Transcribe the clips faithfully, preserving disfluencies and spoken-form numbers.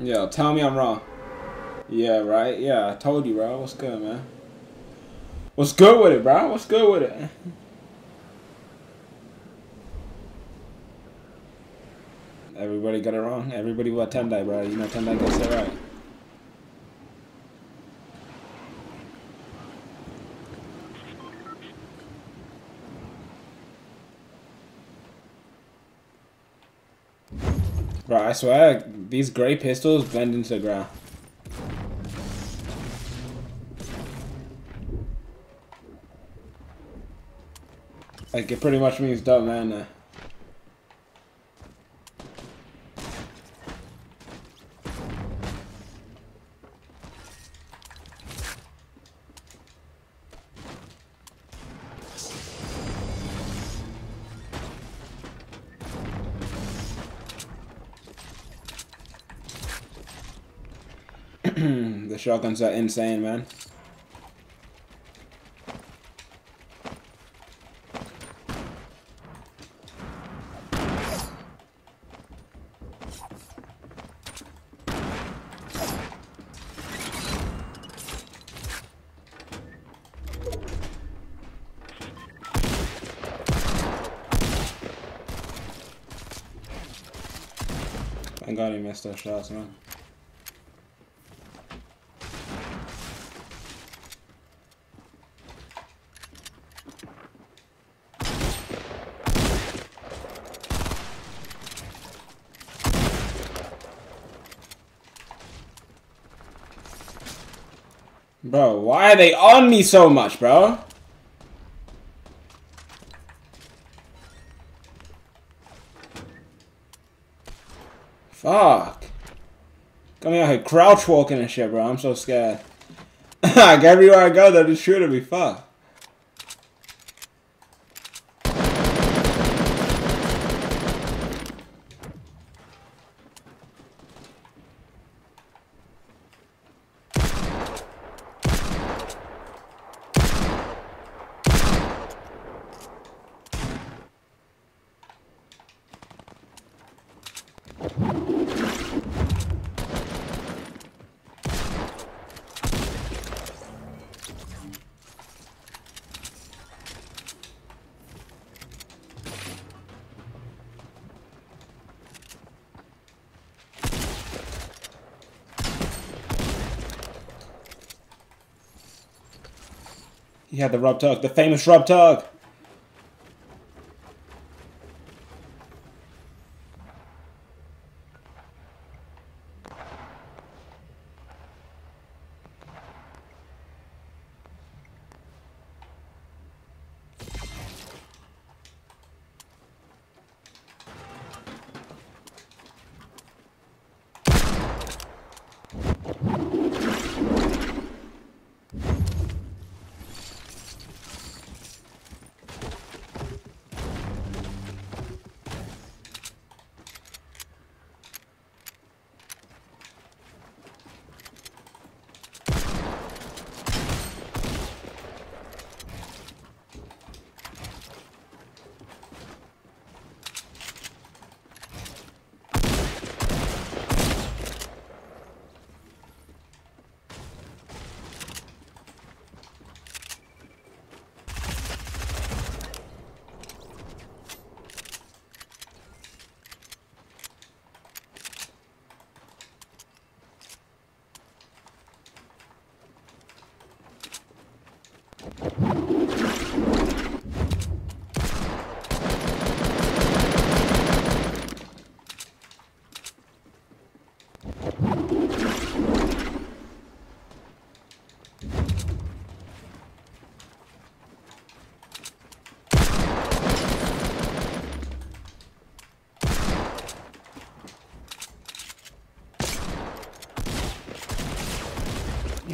Yeah, tell me I'm wrong. Yeah, right? Yeah, I told you, bro. What's good, man? What's good with it, bro? What's good with it? Everybody got it wrong. Everybody what Tendai, bro. You know Tendai gets it right. Bro, I swear, these gray pistols blend into the ground. Like, it pretty much means dumb, man. Uh, the shotguns are insane, man. Thank God he missed those shots, man. Bro, why are they on me so much, bro? Fuck. Coming out here crouch walking and shit, bro. I'm so scared. Like, everywhere I go, they're just shooting me. Fuck. He had the rub tug, the famous rub tug.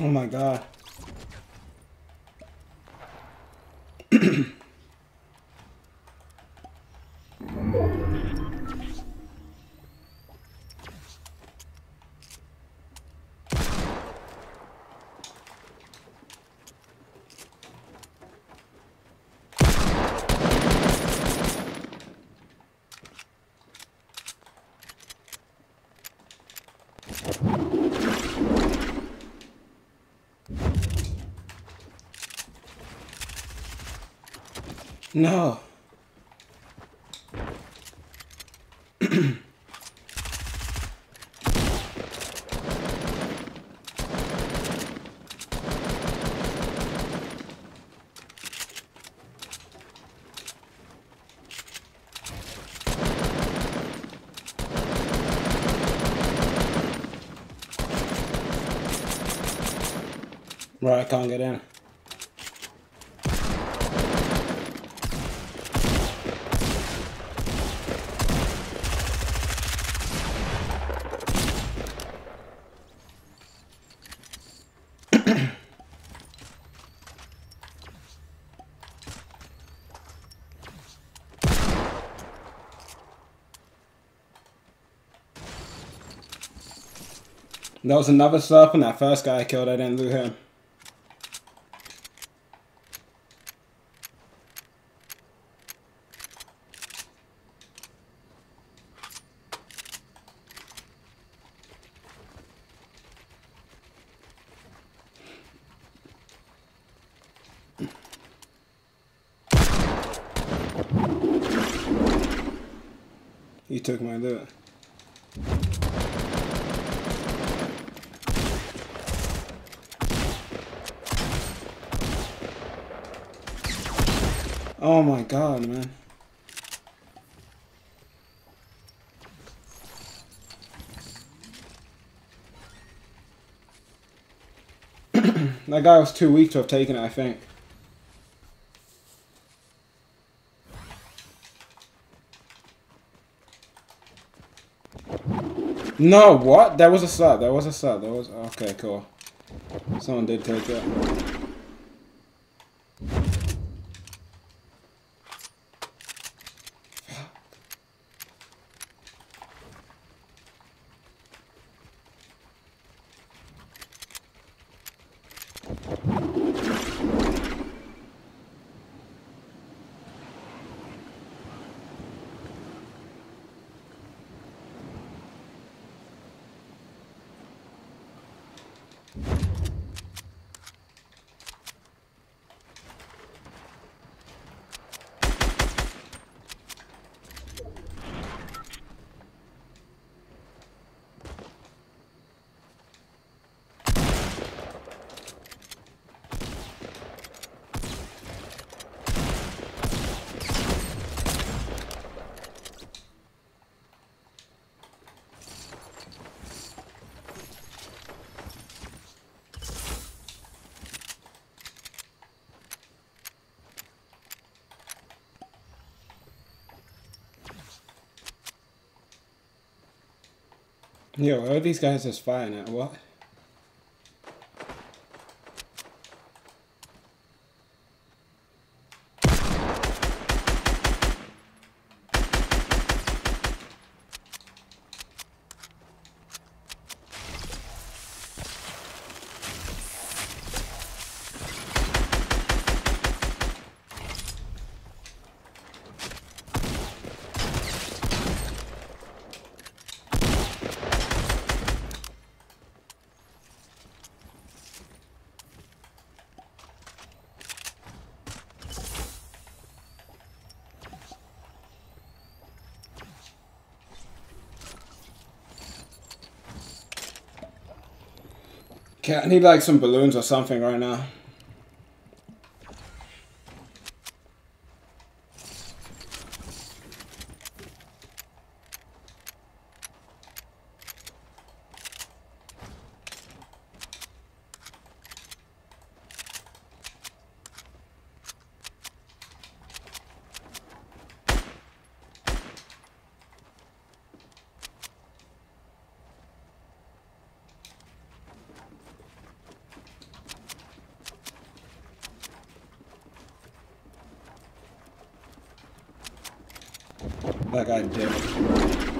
Oh my God. No. Right, I can't get in. There was another serpent that first guy I killed, I didn't loot him. He took my loot. Oh my god, man. That guy was too weak to have taken it, I think. No, what? That was a slap, that was a slap, that was... Okay, cool. Someone did take it. Yo, where are these guys just firing at? What? Okay, I need like some balloons or something right now. That guy did it.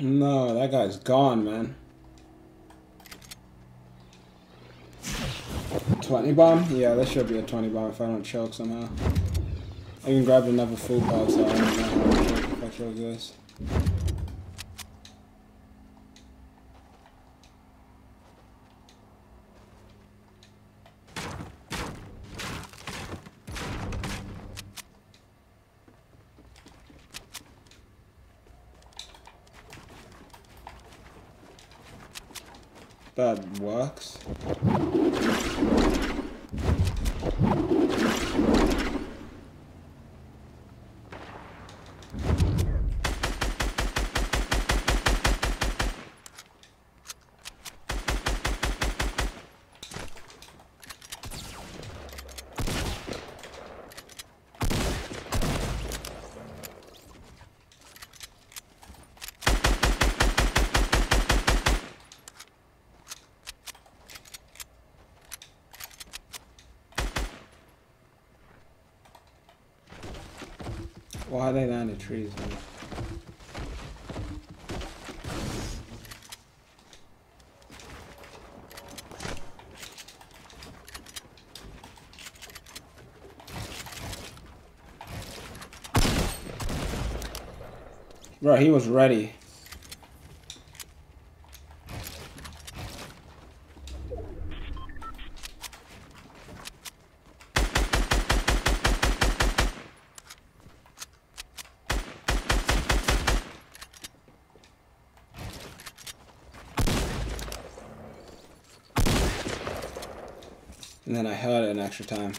No, that guy's gone, man. twenty bomb? Yeah, that should be a twenty bomb if I don't choke somehow. I can grab another food box, so I don't know if I choke this. That works. Why are they down the trees, man? Bro, he was ready. And then I had an extra time.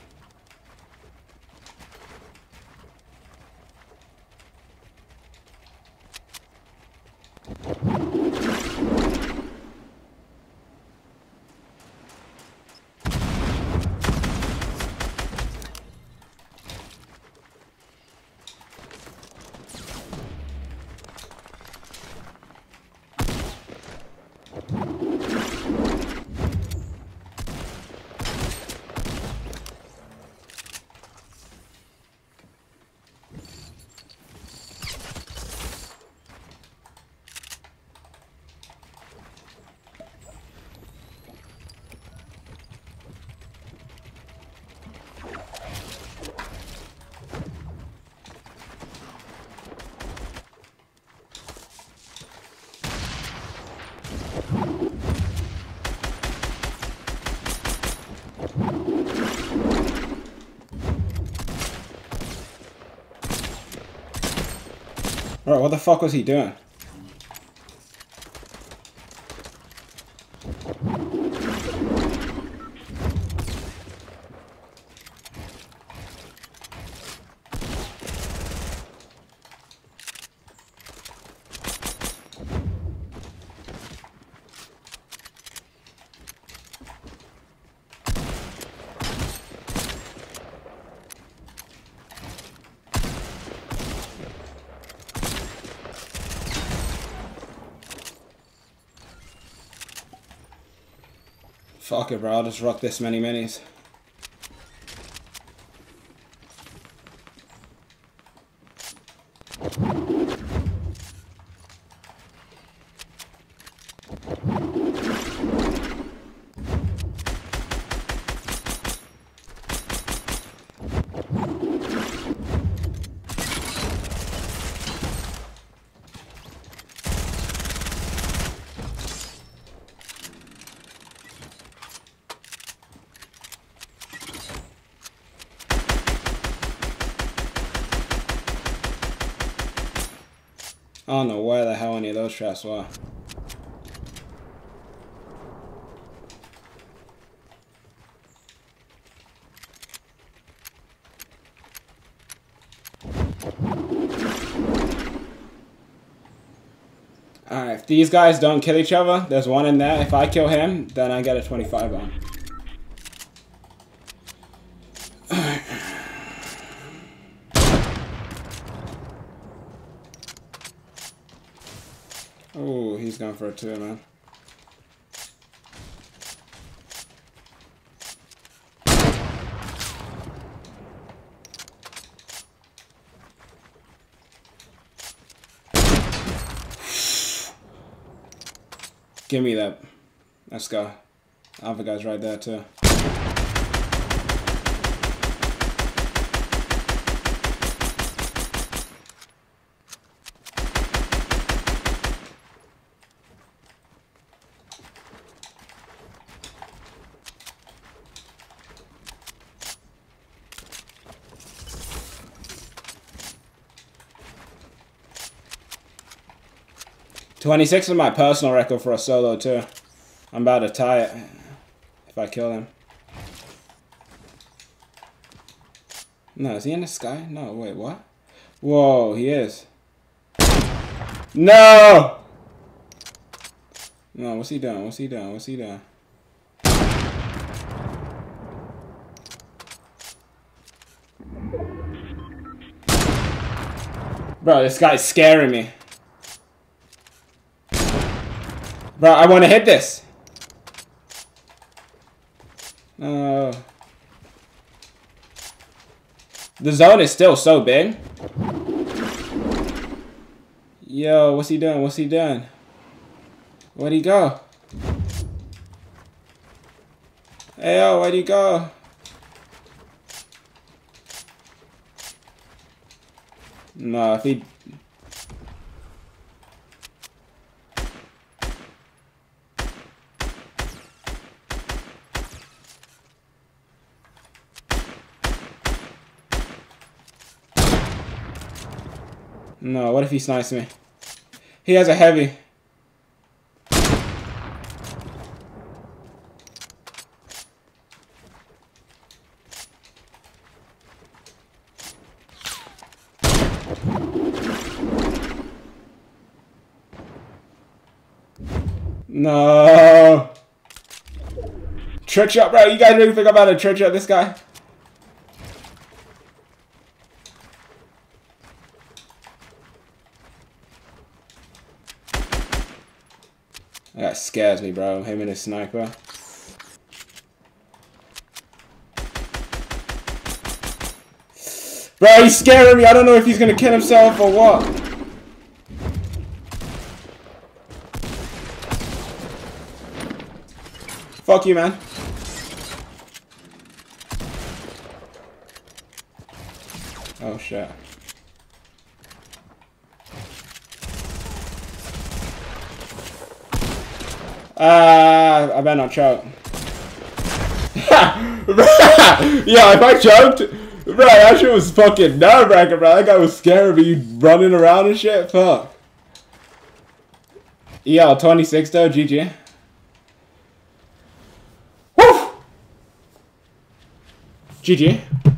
Bro, what the fuck was he doing? Fuck it, bro, I'll just rock this many minis. I don't know where the hell any of those traps were. Alright, if these guys don't kill each other, there's one in there. If I kill him, then I get a twenty-five bomb. Oh, he's going for it too, man. Give me that. Let's go. Other guy's right there too. twenty-six is my personal record for a solo too. I'm about to tie it if I kill him. No, is he in the sky? No, wait, what? Whoa, he is. No! No, what's he doing? What's he doing? What's he doing? Bro, this guy's scaring me. Bro, I want to hit this. No. The zone is still so big. Yo, what's he doing? What's he doing? Where'd he go? Hey, yo, where'd he go? No, if he... No, what if he snipes me? He has a heavy. No. Trick shot, bro. You guys really think I'm about to trick shot this guy? That scares me, bro. Him and his sniper. Bro, he's scaring me. I don't know if he's gonna kill himself or what. Fuck you, man. Oh, shit. Uh, I better not choke. Yeah, if I choked, bro, that shit was fucking nerve-wracking, bro. That guy was scared of you running around and shit. Fuck. Yo, twenty-six though, G G. Woo! G G.